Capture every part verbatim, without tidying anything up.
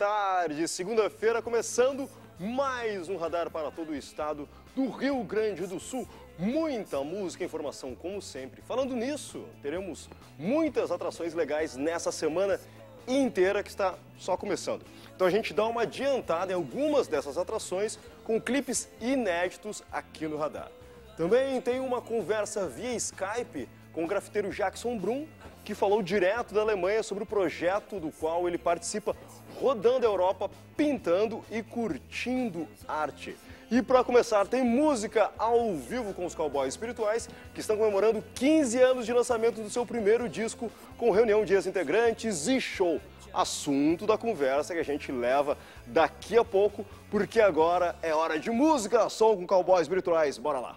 tarde, segunda-feira, começando mais um radar para todo o estado do Rio Grande do Sul. Muita música e informação, como sempre. Falando nisso, teremos muitas atrações legais nessa semana inteira que está só começando. Então a gente dá uma adiantada em algumas dessas atrações com clipes inéditos aqui no radar. Também tem uma conversa via Skype com o grafiteiro Jackson Brum, que falou direto da Alemanha sobre o projeto do qual ele participa, rodando a Europa, pintando e curtindo arte. E para começar, tem música ao vivo com os Cowboys Espirituais, que estão comemorando quinze anos de lançamento do seu primeiro disco, com reunião de ex-integrantes e show. Assunto da conversa que a gente leva daqui a pouco, porque agora é hora de música, som com Cowboys Espirituais. Bora lá!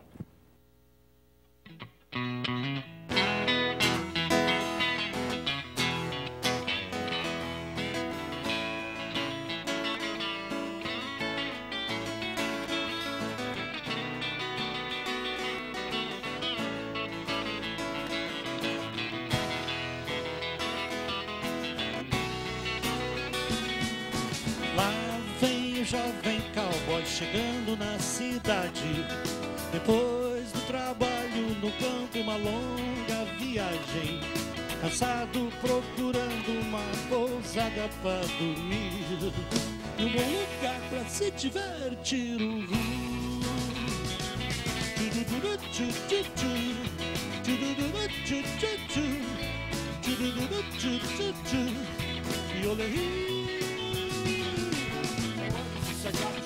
Jovem cowboy chegando na cidade, depois do trabalho no campo, uma longa viagem, cansado procurando uma pousada pra dormir e um bom lugar pra se divertir. E olhei,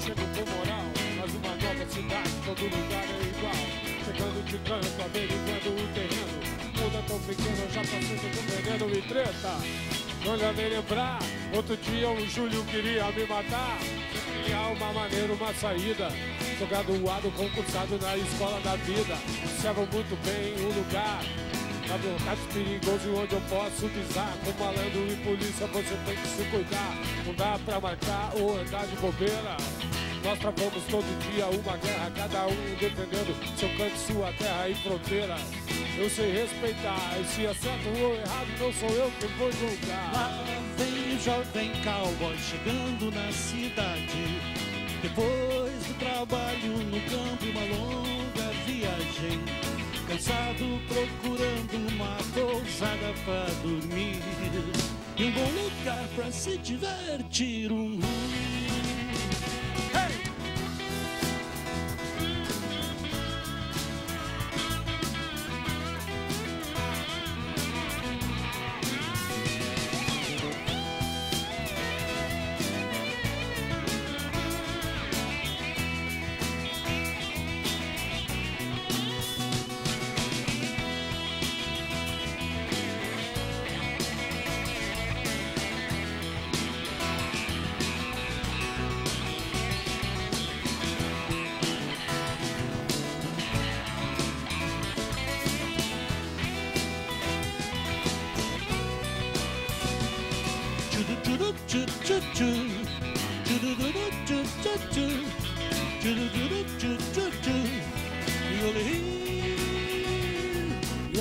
chego com moral, mas uma nova cidade, todo lugar é igual. Chegando de canto, averiguando o terreno. Muda tão pequeno, já passei todo veneno e treta. Não ia me lembrar, outro dia o Júlio queria me matar. Sempre há uma maneira, uma saída. Sou graduado, concursado na escola da vida. Observo muito bem o lugar. Há blocos perigosos onde eu posso pisar. Com malandro e polícia você tem que se cuidar. Não dá pra marcar ou andar de bobeira. Nós travamos todo dia uma guerra, cada um defendendo seu canto, sua terra e fronteira. Eu sei respeitar, e se é certo ou errado, não sou eu que vou julgar. Lá vem o jovem cowboy chegando na cidade, depois do trabalho no campo, uma longa viagem, cansado procurando uma pousada pra dormir e um bom lugar pra se divertir. Um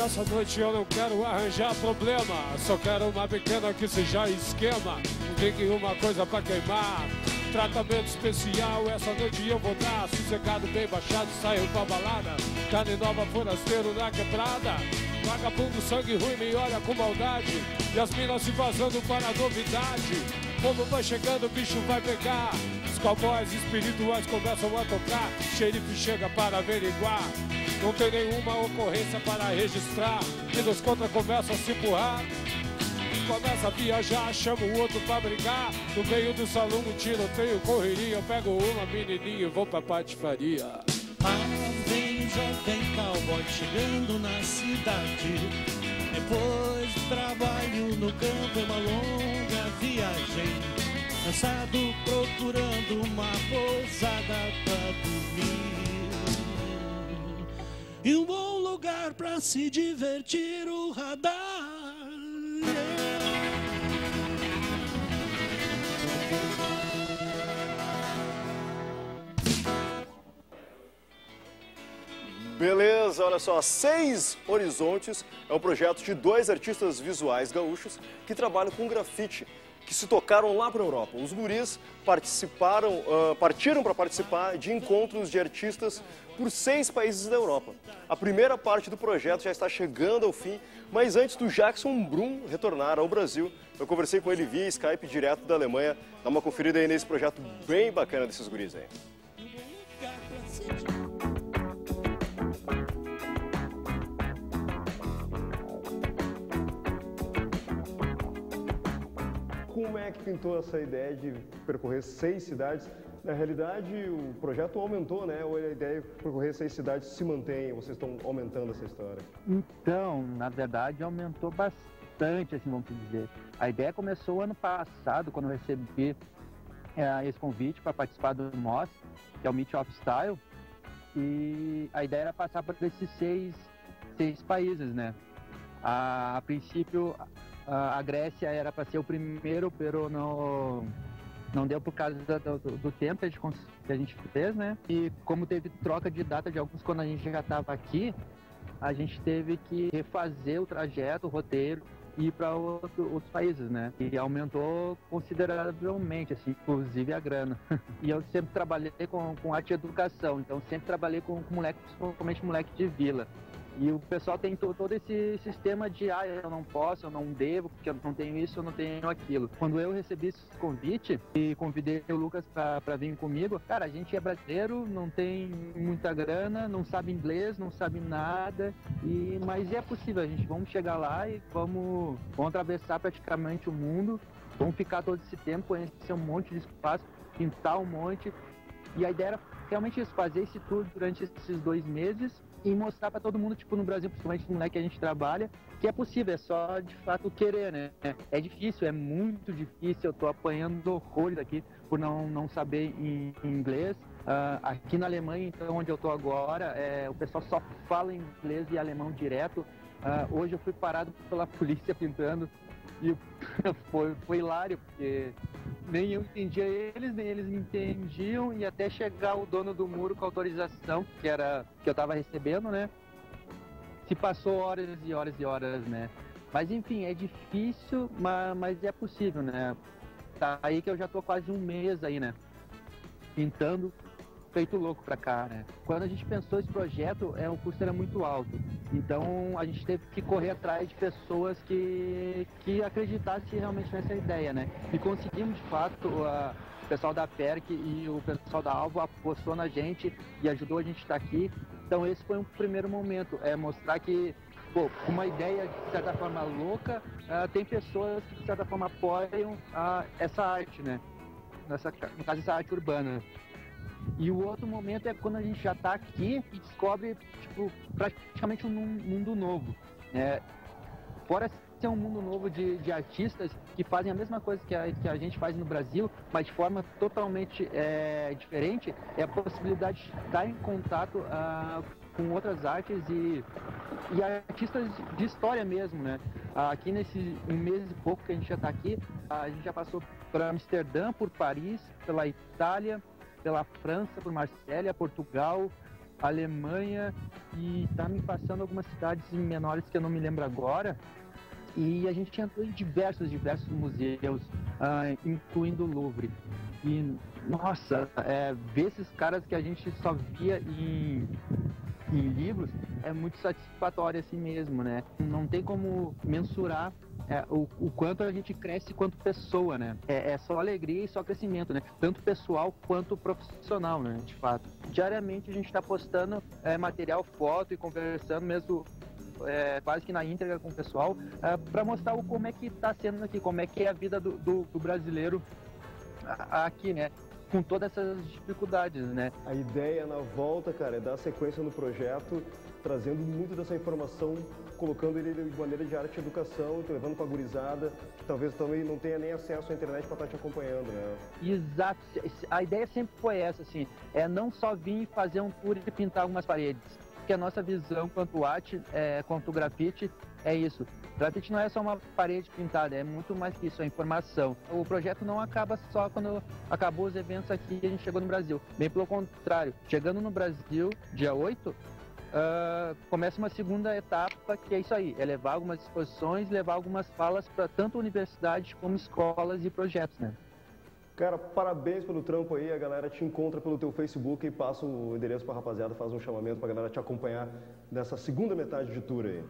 essa noite eu não quero arranjar problema, só quero uma pequena que seja esquema. Um drink e uma coisa pra queimar. Tratamento especial, essa noite eu vou dar. Sossegado, bem baixado, saio pra balada. Carne nova, forasteiro na quebrada. Vagabundo, sangue ruim, me olha com maldade. E as minas se vazando para a novidade. O povo vai chegando, o bicho vai pegar. Os cowboys espirituais começam a tocar. O xerife chega para averiguar. Não tem nenhuma ocorrência para registrar. E dos contra começam a se empurrar. Começa a viajar, chama o outro pra brigar. No meio do salão um tiroteio, correria. Eu pego uma menininha e vou pra patifaria. Lá vem jovem cowboy chegando na cidade, depois do trabalho no campo, uma longa viagem, cansado procurando uma pousada pra dormir e um bom lugar pra se divertir. O radar. Beleza, olha só, Seis Horizontes é um projeto de dois artistas visuais gaúchos que trabalham com grafite. que se tocaram lá para a Europa. Os guris participaram, uh, partiram para participar de encontros de artistas por seis países da Europa. A primeira parte do projeto já está chegando ao fim, mas antes do Jackson Brum retornar ao Brasil, eu conversei com ele via Skype direto da Alemanha. Dá uma conferida aí nesse projeto bem bacana desses guris aí. Como é que pintou essa ideia de percorrer seis cidades? Na realidade, o projeto aumentou, né? Ou a ideia de percorrer seis cidades se mantém? Vocês estão aumentando essa história? Então, na verdade, aumentou bastante, assim, vamos dizer. A ideia começou ano passado, quando eu recebi é, esse convite para participar do M O S, que é o Meet Off Style. E a ideia era passar por esses seis, seis países, né? A, a princípio... a Grécia era para ser o primeiro, pero não, não deu por causa do, do, do tempo que a, gente, que a gente fez, né? E como teve troca de data de alguns quando a gente já estava aqui, a gente teve que refazer o trajeto, o roteiro e ir para outro, outros países, né? E aumentou consideravelmente, assim, inclusive a grana. E eu sempre trabalhei com, com arte e educação, então sempre trabalhei com, com moleque, principalmente moleque de vila. E o pessoal tem todo esse sistema de, ah, eu não posso, eu não devo, porque eu não tenho isso, eu não tenho aquilo. Quando eu recebi esse convite e convidei o Lucas para vir comigo, cara, a gente é brasileiro, não tem muita grana, não sabe inglês, não sabe nada, e, mas é possível, a gente vamos chegar lá e vamos, vamos atravessar praticamente o mundo, vamos ficar todo esse tempo, conhecer um monte de espaço, pintar um monte, e a ideia era realmente isso, fazer esse tour durante esses dois meses, e mostrar para todo mundo, tipo, no Brasil, principalmente no moleque que a gente trabalha, que é possível, é só, de fato, querer, né? É difícil, é muito difícil, eu tô apanhando horrores aqui por não, não saber em, em inglês. Uh, aqui na Alemanha, então, onde eu tô agora, é, o pessoal só fala inglês e alemão direto. Uh, hoje eu fui parado pela polícia pintando e foi, foi hilário, porque nem eu entendia eles, nem eles me entendiam, e até chegar o dono do muro com a autorização, que era que eu tava recebendo, né? Se passou horas e horas e horas, né? Mas enfim, é difícil, mas, mas é possível, né? Tá aí que eu já tô quase um mês aí, né? Pintando, feito louco pra cá, né? Quando a gente pensou esse projeto, é, o custo era muito alto. Então a gente teve que correr atrás de pessoas que, que acreditassem realmente nessa ideia, né? E conseguimos, de fato, a, o pessoal da Perc e o pessoal da Alvo apostou na gente e ajudou a gente a estar aqui. Então esse foi um primeiro momento, é mostrar que, pô, uma ideia de certa forma louca, uh, tem pessoas que de certa forma apoiam uh, essa arte, né? Nessa, no caso, essa arte urbana. E o outro momento é quando a gente já está aqui e descobre, tipo, praticamente um mundo novo, né? Fora ser um mundo novo de, de artistas que fazem a mesma coisa que a, que a gente faz no Brasil, mas de forma totalmente é, diferente, é a possibilidade de estar em contato ah, com outras artes e, e artistas de história mesmo, né? Ah, aqui nesse um mês e pouco que a gente já está aqui, a gente já passou por Amsterdã, por Paris, pela Itália, pela França, por Marselha, Portugal, Alemanha, e tá me passando algumas cidades menores que eu não me lembro agora. E a gente entrou em diversos, diversos museus, uh, incluindo o Louvre. E, nossa, é, ver esses caras que a gente só via em, em livros é muito satisfatório assim mesmo, né? Não tem como mensurar É, o, o quanto a gente cresce quanto pessoa, né? É, é só alegria e só crescimento, né? Tanto pessoal quanto profissional, né? De fato. Diariamente a gente está postando é, material, foto e conversando mesmo é, quase que na íntegra com o pessoal é, para mostrar o, como é que está sendo aqui, como é que é a vida do, do, do brasileiro aqui, né? Com todas essas dificuldades, né? A ideia na volta, cara, é dar sequência no projeto, trazendo muito dessa informação, colocando ele de maneira de arte e educação, levando para a gurizada, que talvez também não tenha nem acesso à internet para estar te acompanhando, né? Exato. A ideia sempre foi essa, assim, é não só vir fazer um tour e pintar algumas paredes, porque a nossa visão quanto arte, é, quanto grafite, é isso. Grafite não é só uma parede pintada, é muito mais que isso, é informação. O projeto não acaba só quando acabou os eventos aqui e a gente chegou no Brasil. Bem pelo contrário, chegando no Brasil, dia oito, uh, começa uma segunda etapa, que é isso aí, é levar algumas exposições, levar algumas falas para tanto universidade como escolas e projetos, né? Cara, parabéns pelo trampo aí, a galera te encontra pelo teu Facebook e passa o endereço pra rapaziada, faz um chamamento pra galera te acompanhar nessa segunda metade de tour aí.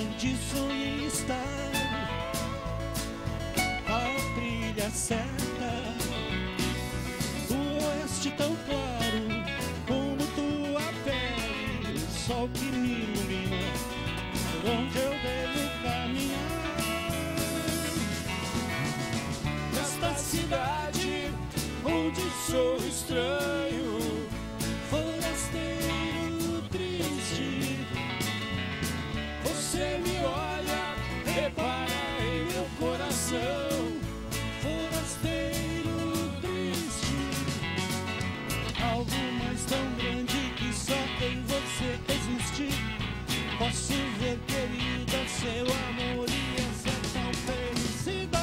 Onde sonho está, a trilha certa, o oeste tão claro como tua pele, o sol que me ilumina, por onde eu devo caminhar. Nesta cidade onde sou estranho, forasteiro triste, você me olha, repara em meu coração, forasteiro triste. Algo mais tão grande que só em você existe. Posso ver, querida, seu amor e essa tal felicidade.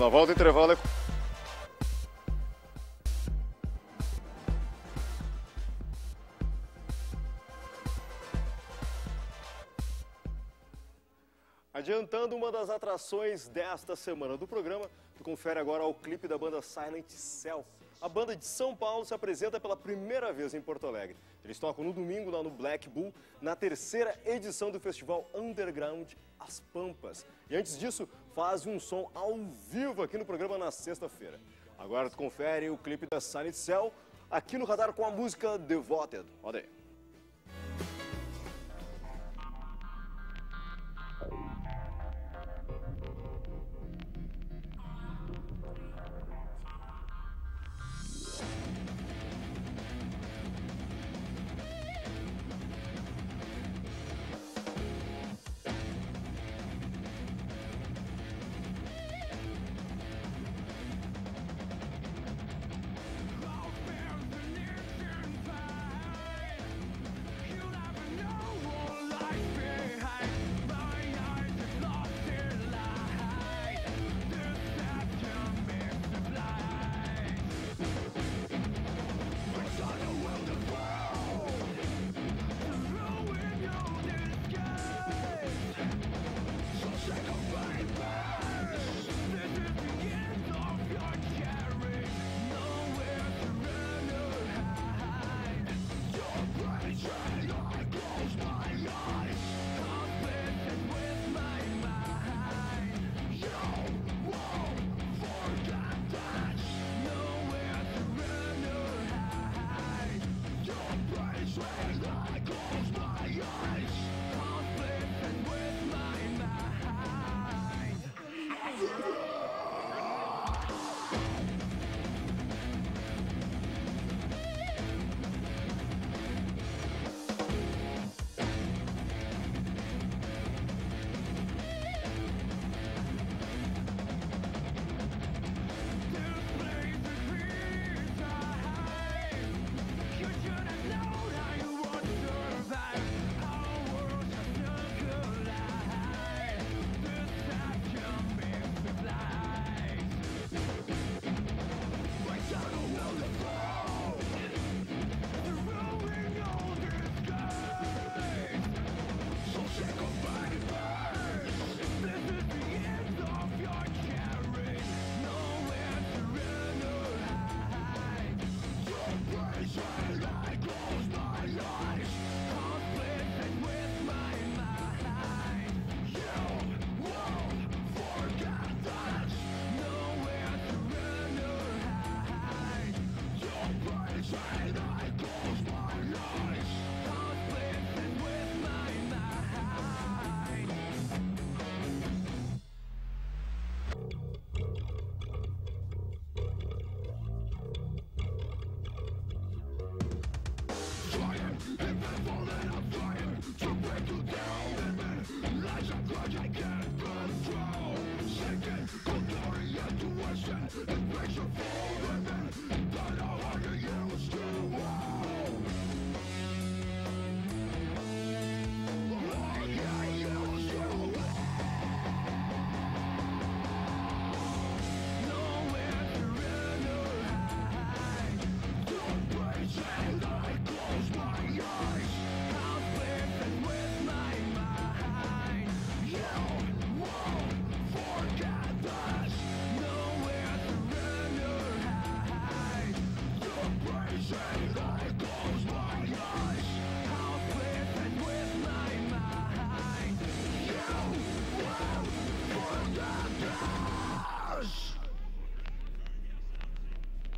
Na volta, intervalo é... Adiantando uma das atrações desta semana do programa, tu confere agora o clipe da banda Silent Cell. A banda de São Paulo se apresenta pela primeira vez em Porto Alegre. Eles tocam no domingo lá no Black Bull, na terceira edição do Festival Underground As Pampas. E antes disso, faz um som ao vivo aqui no programa na sexta-feira. Agora tu confere o clipe da Silent Cell aqui no Radar com a música Devoted. Olha aí.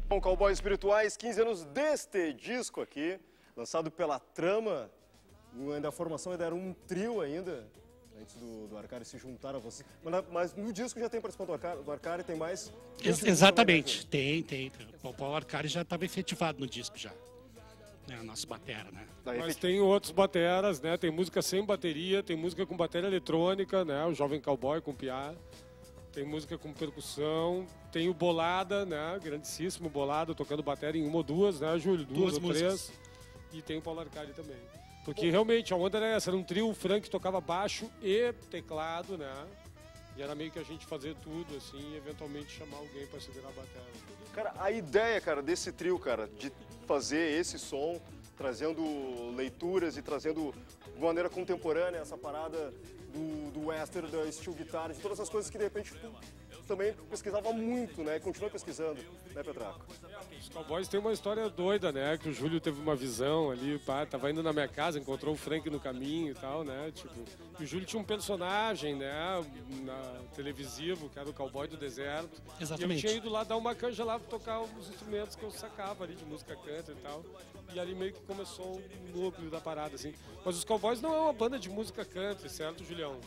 Bom, Cowboys Espirituais, quinze anos deste disco aqui, lançado pela Trama. A formação ainda era um trio ainda, antes do, do Arcari se juntar a você. Mas, mas no disco já tem participação do Arcari, tem mais... Ex exatamente, também, né? tem, tem. O Paulo Arcádio já estava efetivado no disco já, né? O nosso batera, né? Mas tem outros bateras, né? Tem música sem bateria, tem música com bateria eletrônica, né? O Jovem Cowboy com Pia. Tem música com percussão, tem o Bolada, né? Grandíssimo Bolada, tocando bateria em uma ou duas, né, Júlio? Duas, duas ou três. E tem o Paulo Arcádio também. Porque realmente a onda era essa, era um trio, o Frank tocava baixo e teclado, né? E era meio que a gente fazer tudo, assim, e eventualmente chamar alguém para segurar a bateria. Cara, a ideia, cara, desse trio, cara, de fazer esse som, trazendo leituras e trazendo de maneira contemporânea essa parada do, do western, da steel guitar, de todas essas coisas que de repente tu também pesquisava muito, né? E continua pesquisando, né, Petraco? Os Cowboys tem uma história doida, né? Que o Júlio teve uma visão ali, pá, tava indo na minha casa, encontrou o Frank no caminho e tal, né? Tipo, o Júlio tinha um personagem, né? Na, televisivo, que era o Cowboy do Deserto. Exatamente. E eu tinha ido lá dar uma canja lá pra tocar os instrumentos que eu sacava ali de música country e tal. E ali meio que começou o núcleo da parada, assim. Mas os Cowboys não é uma banda de música country, certo, Julião?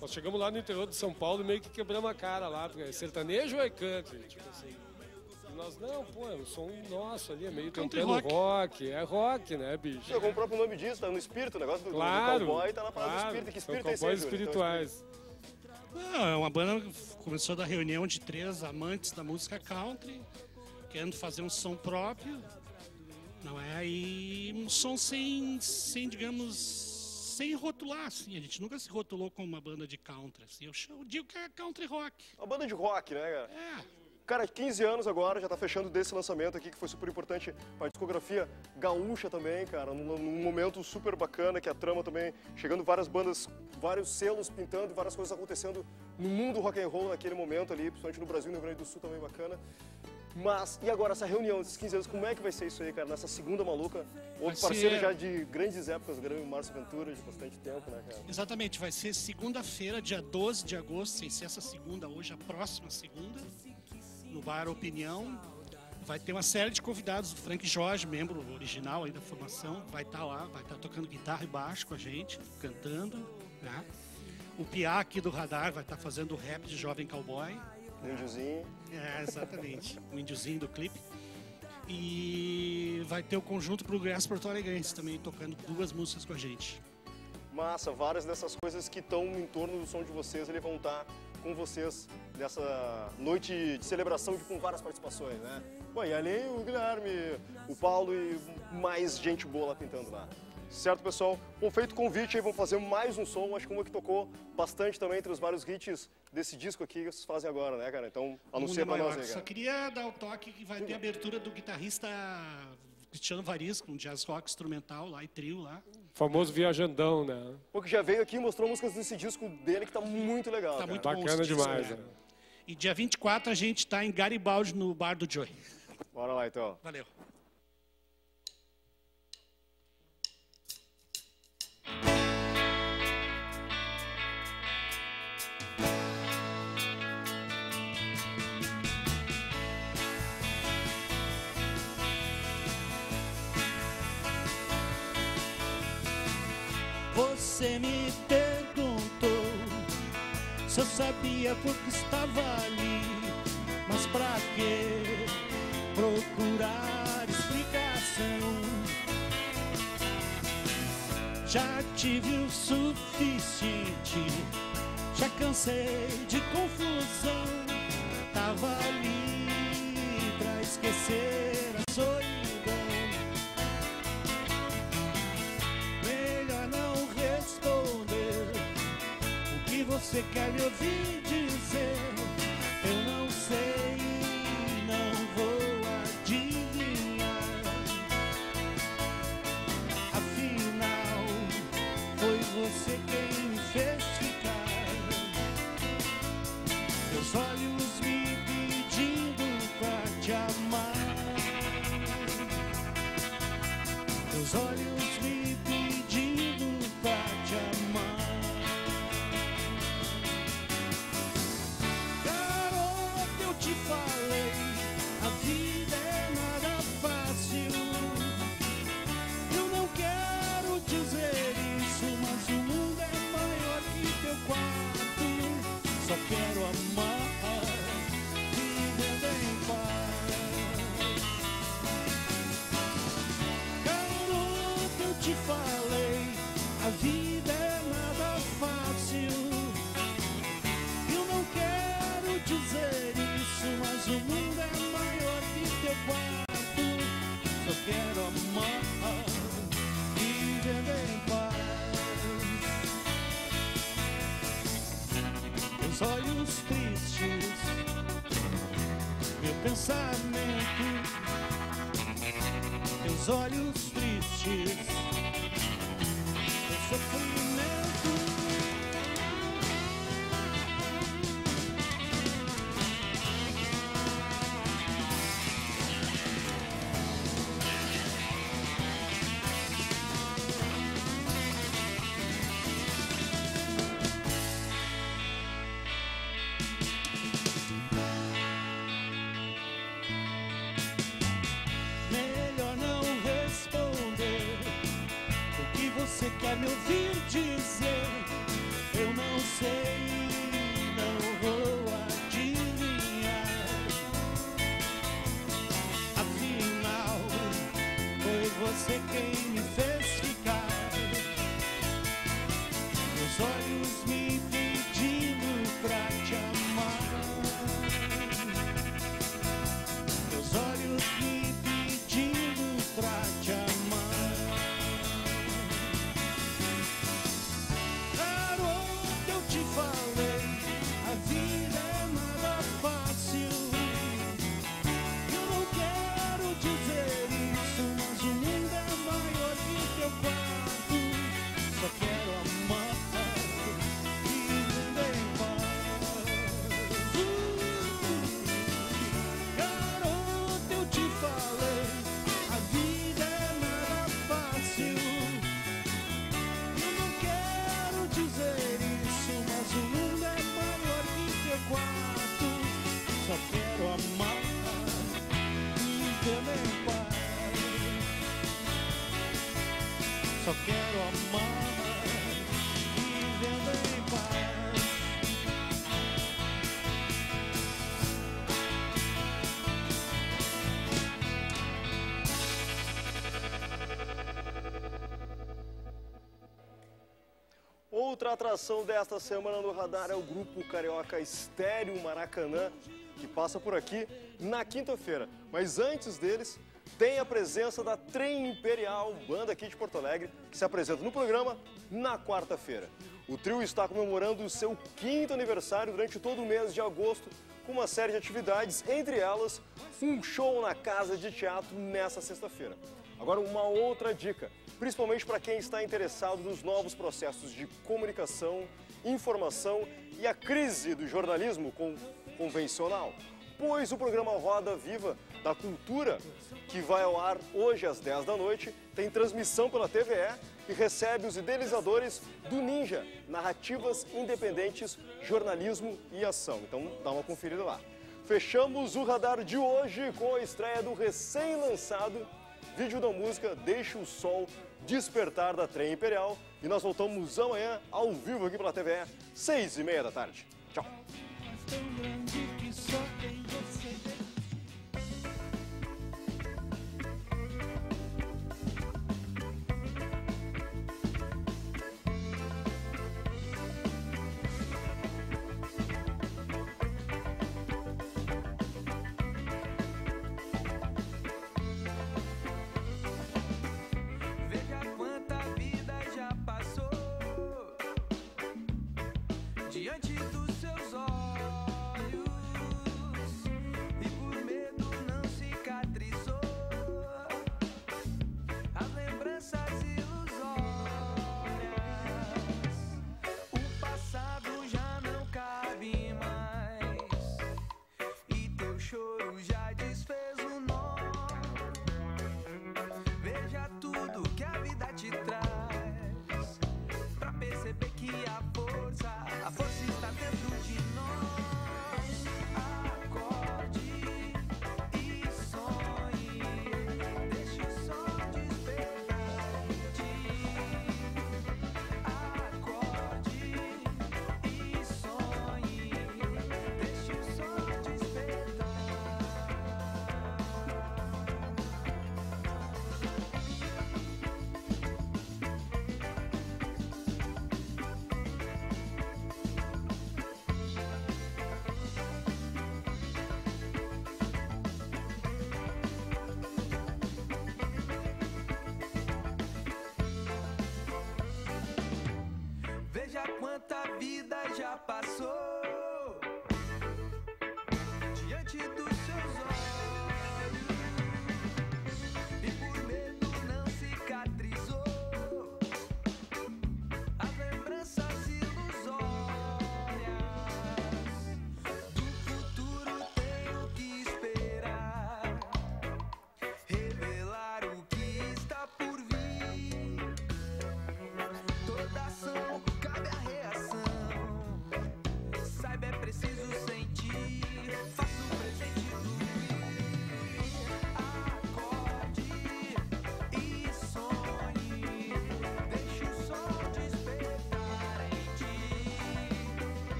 Nós chegamos lá no interior de São Paulo e meio que quebramos a cara lá, porque é sertanejo ou é country? Tipo assim. E nós, não, pô, é um som nosso ali, é meio country tentando rock. rock, é rock, né, bicho? Como o próprio nome diz, tá no espírito, o negócio do, claro, do Cowboy tá na parada, claro, do espírito, que espírito é esse? Cowboys Espirituais. Não, é uma banda que começou da reunião de três amantes da música country, querendo fazer um som próprio. Não é? E um som sem, sem, digamos, sem rotular, assim. A gente nunca se rotulou como uma banda de country, assim. Eu, eu digo que é country rock. Uma banda de rock, né, cara? É. Cara, quinze anos agora, já tá fechando desse lançamento aqui, que foi super importante para a discografia gaúcha também, cara. Num, num momento super bacana, que a Trama também, chegando várias bandas, vários selos pintando, várias coisas acontecendo no mundo rock and roll naquele momento ali, principalmente no Brasil e no Rio Grande do Sul também, bacana. Mas, e agora, essa reunião desses quinze anos, como é que vai ser isso aí, cara? Nessa segunda maluca, outro parceiro ser... já de grandes épocas, o grande Márcio Ventura, de bastante tempo, né, cara? Exatamente, vai ser segunda-feira, dia doze de agosto, sem ser essa segunda, hoje a próxima segunda, no Bar Opinião. vai ter uma série de convidados, o Frank Jorge, membro original aí da formação, vai estar tá lá, vai estar tá tocando guitarra e baixo com a gente, cantando, né? O Pia aqui do Radar vai estar tá fazendo o rap de Jovem Cowboy. O Indiozinho. É, exatamente, o Indiozinho do clipe. E vai ter o Conjunto Progresso Porto Alegrense também, tocando duas músicas com a gente. Massa, várias dessas coisas que estão em torno do som de vocês, ele vão estar com vocês nessa noite de celebração de, com várias participações, né? Bom, e além o Guilherme, o Paulo e mais gente boa lá pintando lá. Certo, pessoal? Bom, feito o convite, aí vamos fazer mais um som, acho que uma que tocou bastante também entre os vários hits desse disco aqui que vocês fazem agora, né, cara? Então, anuncia pra nós aí, cara. Só queria dar o toque que vai ter a abertura do guitarrista Cristiano Varisco, um jazz rock instrumental lá e trio lá. Famoso viajandão, né? Pô, que já veio aqui e mostrou músicas desse disco dele que tá muito legal, tá cara. Muito bacana demais, né? Né? E dia vinte e quatro a gente tá em Garibaldi, no bar do Joey. Bora lá, então. Valeu. Você me perguntou se eu sabia por que estava ali, mas pra que procurar explicação? Já tive o suficiente, já cansei de confusão. Tava ali pra esquecer a solidão. Você quer me ouvir dizer? Eu não sei, não vou adivinhar. Afinal, foi você quem me fez ficar. Meus olhos me pedindo pra te amar. Meus olhos me pedindo pra te amar. Quero amar vivendo em paz. Garoto, eu te falei, a vida é nada fácil. Eu não quero dizer isso, mas o mundo é maior que teu quarto. Só quero amar vivendo em paz. Meus olhos tristes, meu pensamento. Meus olhos tristes, meu sofrimento. deixa-me em paz. Só quero amar e viver em paz. Outra atração desta semana no radar é o grupo carioca Estéreo Maracanã, que passa por aqui na quinta-feira. Mas antes deles, tem a presença da Trem Imperial, banda aqui de Porto Alegre, que se apresenta no programa na quarta-feira. O trio está comemorando o seu quinto aniversário durante todo o mês de agosto, com uma série de atividades, entre elas um show na Casa de Teatro nessa sexta-feira. Agora, uma outra dica, principalmente para quem está interessado nos novos processos de comunicação, informação e a crise do jornalismo convencional, pois o programa Roda Viva da Cultura, que vai ao ar hoje às dez da noite, tem transmissão pela T V E e recebe os idealizadores do Ninja, narrativas independentes, jornalismo e ação. Então dá uma conferida lá. Fechamos o radar de hoje com a estreia do recém-lançado vídeo da música Deixa o Sol Despertar, da Trem Imperial. E nós voltamos amanhã, ao vivo aqui pela T V E, seis e meia da tarde. Tchau!